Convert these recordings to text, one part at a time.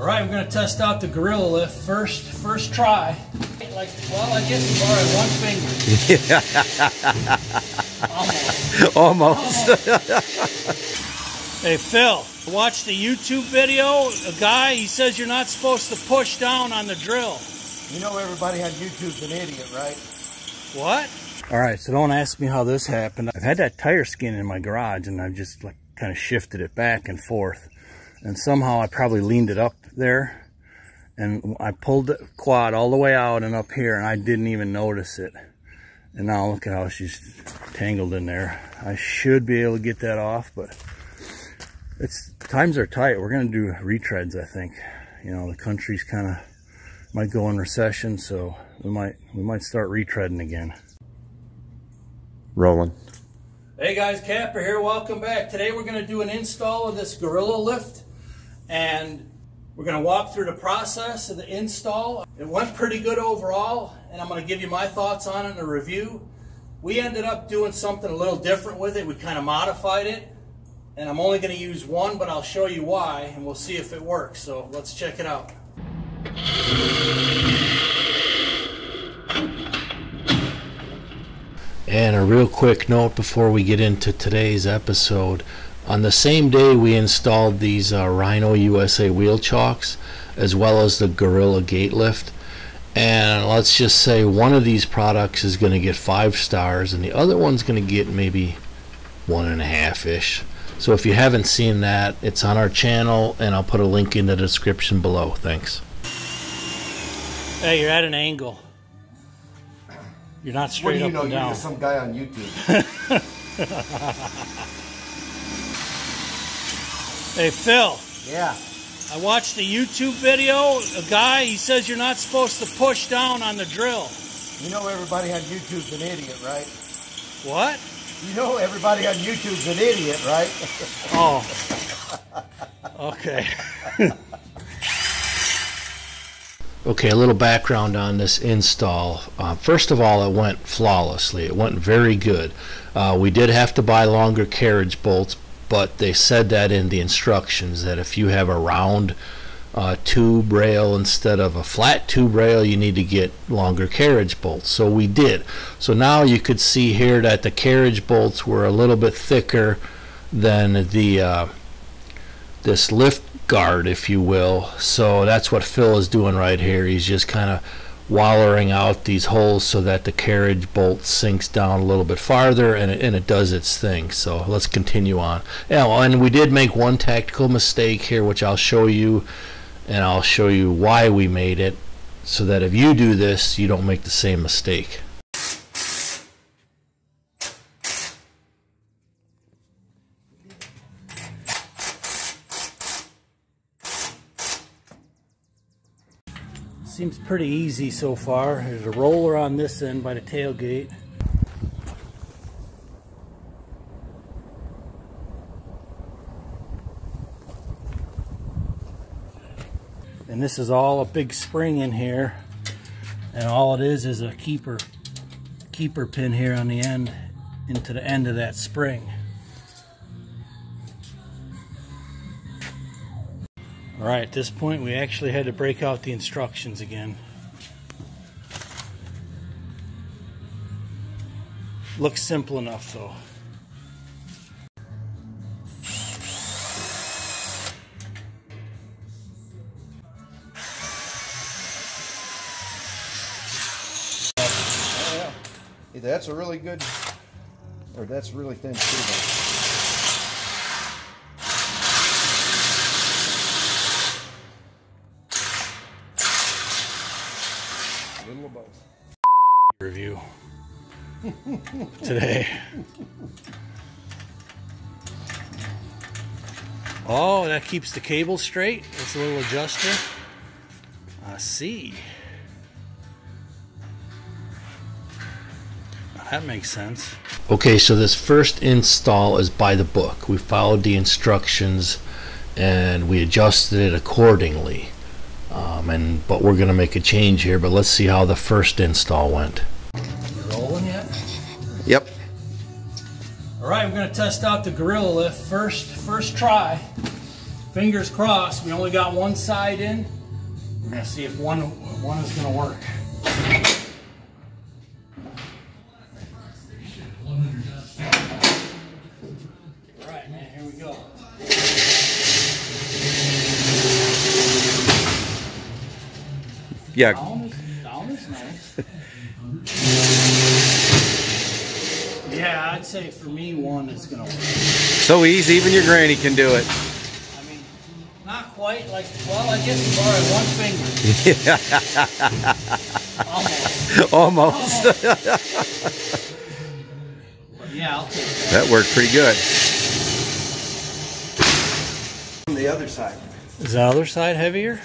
All right, we're gonna test out the Gorilla lift first try. Like, well, I guess it's all right, one finger. Almost. Hey, Phil, watch the YouTube video. A guy, he says you're not supposed to push down on the drill. You know everybody on YouTube's an idiot, right? What? All right, so don't ask me how this happened. I've had that tire skin in my garage, and I've just like kind of shifted it back and forth. And somehow I probably leaned it up there, and I pulled the quad all the way out and up here, and I didn't even notice it. And now look at how she's tangled in there. I should be able to get that off, but it's, times are tight. We're gonna do retreads, I think. You know, the country's kind of might go in recession, so we might start retreading again. Rolling. Hey guys, Kapper here. Welcome back. Today we're gonna do an install of this Gorilla lift, and we're gonna walk through the process of the install. It went pretty good overall, and I'm gonna give you my thoughts on it in a review. We ended up doing something a little different with it. We kind of modified it, and I'm only gonna use one, but I'll show you why, and we'll see if it works. So let's check it out. And a real quick note before we get into today's episode. On the same day we installed these Rhino USA wheel chocks, as well as the Gorilla gate lift. And let's just say one of these products is going to get 5 stars and the other one's going to get maybe 1.5-ish. So if you haven't seen that, it's on our channel, and I'll put a link in the description below. Thanks. Hey, you're at an angle. You're not straight up and down. What do you know? You're just some guy on YouTube. Hey, Phil. Yeah. I watched the YouTube video. A guy, he says you're not supposed to push down on the drill. You know everybody on YouTube's an idiot, right? What? You know everybody on YouTube's an idiot, right? Oh. Okay. Okay, a little background on this install. First of all, it went flawlessly. It went very good. We did have to buy longer carriage bolts, but they said that in the instructions, that if you have a round tube rail instead of a flat tube rail, you need to get longer carriage bolts. So we did. So now you could see here that the carriage bolts were a little bit thicker than the this lift guard, if you will. So that's what Phil is doing right here. He's just kind of wallering out these holes so that the carriage bolt sinks down a little bit farther, and it does its thing. So let's continue on. Yeah, well, and we did make one tactical mistake here, which I'll show you, and I'll show you why we made it, so that if you do this, you don't make the same mistake. Seems pretty easy so far. There's a roller on this end by the tailgate. And this is all a big spring in here. And all it is a keeper pin here on the end, into the end of that spring. All right, at this point, we actually had to break out the instructions again. Looks simple enough, though. Oh, yeah. That's a really good, or that's really thin too. Review today. Oh, that keeps the cable straight. It's a little adjuster. I see. That makes sense. Okay, so this first install is by the book. We followed the instructions and we adjusted it accordingly. But we're gonna make a change here, but let's see how the first install went. You rolling yet? Yep. All right, we're gonna test out the Gorilla lift first try. fingers crossed, we only got one side in. We're gonna see if one is gonna work. All right, man, here we go. Yeah. Down is nice. Yeah, I'd say for me, one is gonna work. So easy, even your granny can do it. Not quite, like, well, I guess you borrowed one finger. Almost. Almost. But yeah, I'll take that. That worked pretty good. From the other side. Is the other side heavier?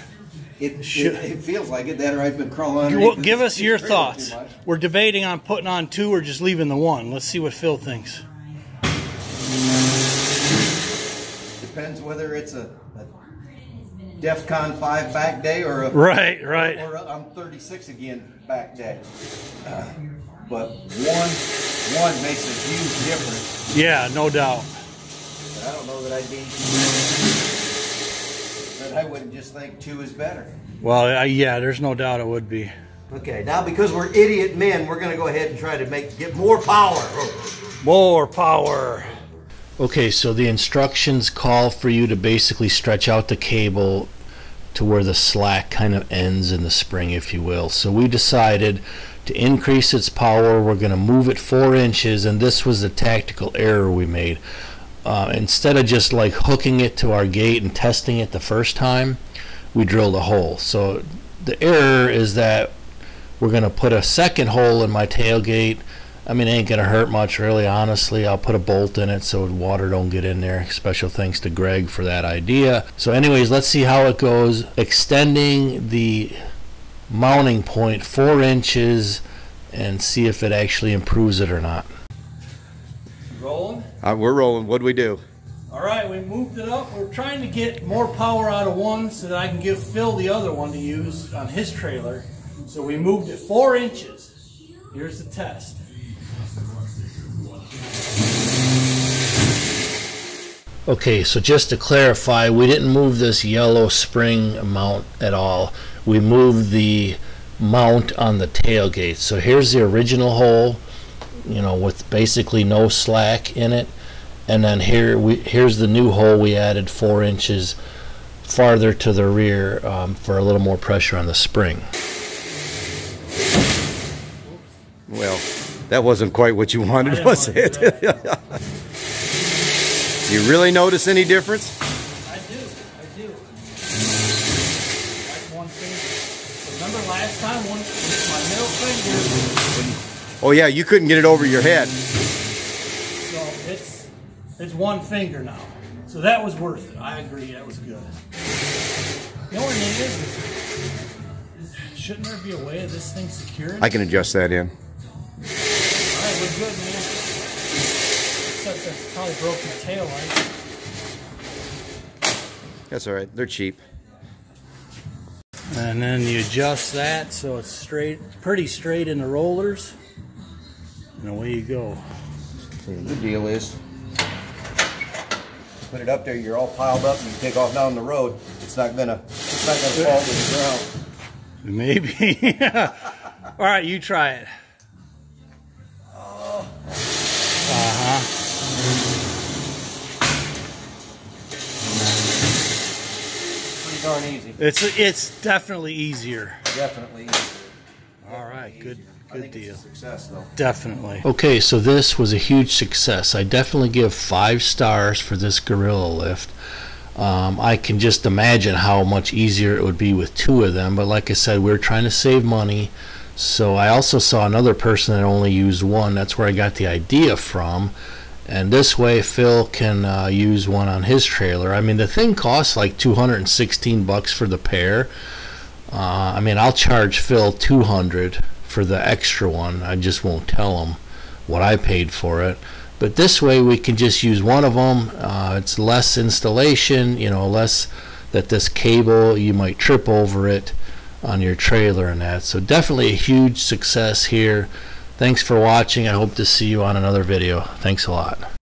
It feels like it. That or I've been crawling underneath. Well, give us your thoughts. We're debating on putting on two or just leaving the one. Let's see what Phil thinks. Depends whether it's a DEF CON 5 back day or a right or I'm 36 again back day, but one makes a huge difference. Yeah, no doubt. But I don't know that I'd be, but I wouldn't just think two is better. Well, yeah, there's no doubt it would be. Okay, now because we're idiot men, we're gonna go ahead and try to get more power. More power. Okay, so the instructions call for you to basically stretch out the cable to where the slack kind of ends in the spring, if you will. So we decided to increase its power. We're going to move it 4 inches, and this was the tactical error we made. Instead of just like hooking it to our gate and testing it the first time, we drilled a hole. So the error is that we're going to put a second hole in my tailgate. I mean, it ain't gonna hurt much, really, honestly. I'll put a bolt in it so water don't get in there. Special thanks to Greg for that idea. So anyways, let's see how it goes. Extending the mounting point 4 inches and see if it actually improves it or not. Rolling? We're rolling. What'd we do? All right, we moved it up. We're trying to get more power out of one so that I can give Phil the other one to use on his trailer. So we moved it 4 inches. Here's the test. Okay, so just to clarify, we didn't move this yellow spring mount at all. We moved the mount on the tailgate. So here's the original hole, you know, with basically no slack in it, and then here's the new hole we added 4 inches farther to the rear for a little more pressure on the spring. Well, that wasn't quite what you wanted, was it? You really notice any difference? I do. That's one finger. Remember last time, with my middle finger. Oh yeah, you couldn't get it over your head. So it's one finger now. So that was worth it. I agree, that was good. The only thing is, shouldn't there be a way of this thing secured? I can adjust that in. All right, we're good, man. That's probably broke my tail light. That's all right. They're cheap. And then you adjust that so it's straight, pretty straight in the rollers, and away you go. The deal is, put it up there. You're all piled up, and you take off down the road. It's not gonna fall to the ground. Maybe. All right, you try it. Pretty darn easy. It's definitely easier. Definitely easier. All right, good deal. It's a success, though. Definitely. Okay, so this was a huge success. I definitely give 5 stars for this Gorilla lift. I can just imagine how much easier it would be with 2 of them. But like I said, we're trying to save money. So I also saw another person that only used 1. That's where I got the idea from. And this way Phil can use 1 on his trailer. I mean, the thing costs like $216 for the pair. I mean, I'll charge Phil $200 for the extra one. I just won't tell him what I paid for it. But this way we can just use 1 of them. It's less installation, you know, less that this cable, you might trip over it on your trailer and that. So definitely a huge success here. Thanks for watching. I hope to see you on another video. Thanks a lot.